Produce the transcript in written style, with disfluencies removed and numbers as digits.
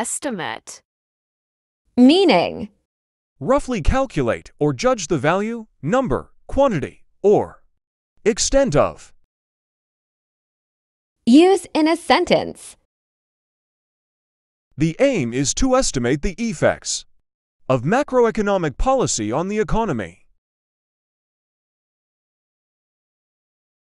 estimate, meaning roughly calculate or judge the value, number, quantity, or extent of. Use in a sentence. The aim is to estimate the effects of macroeconomic policy on the economy.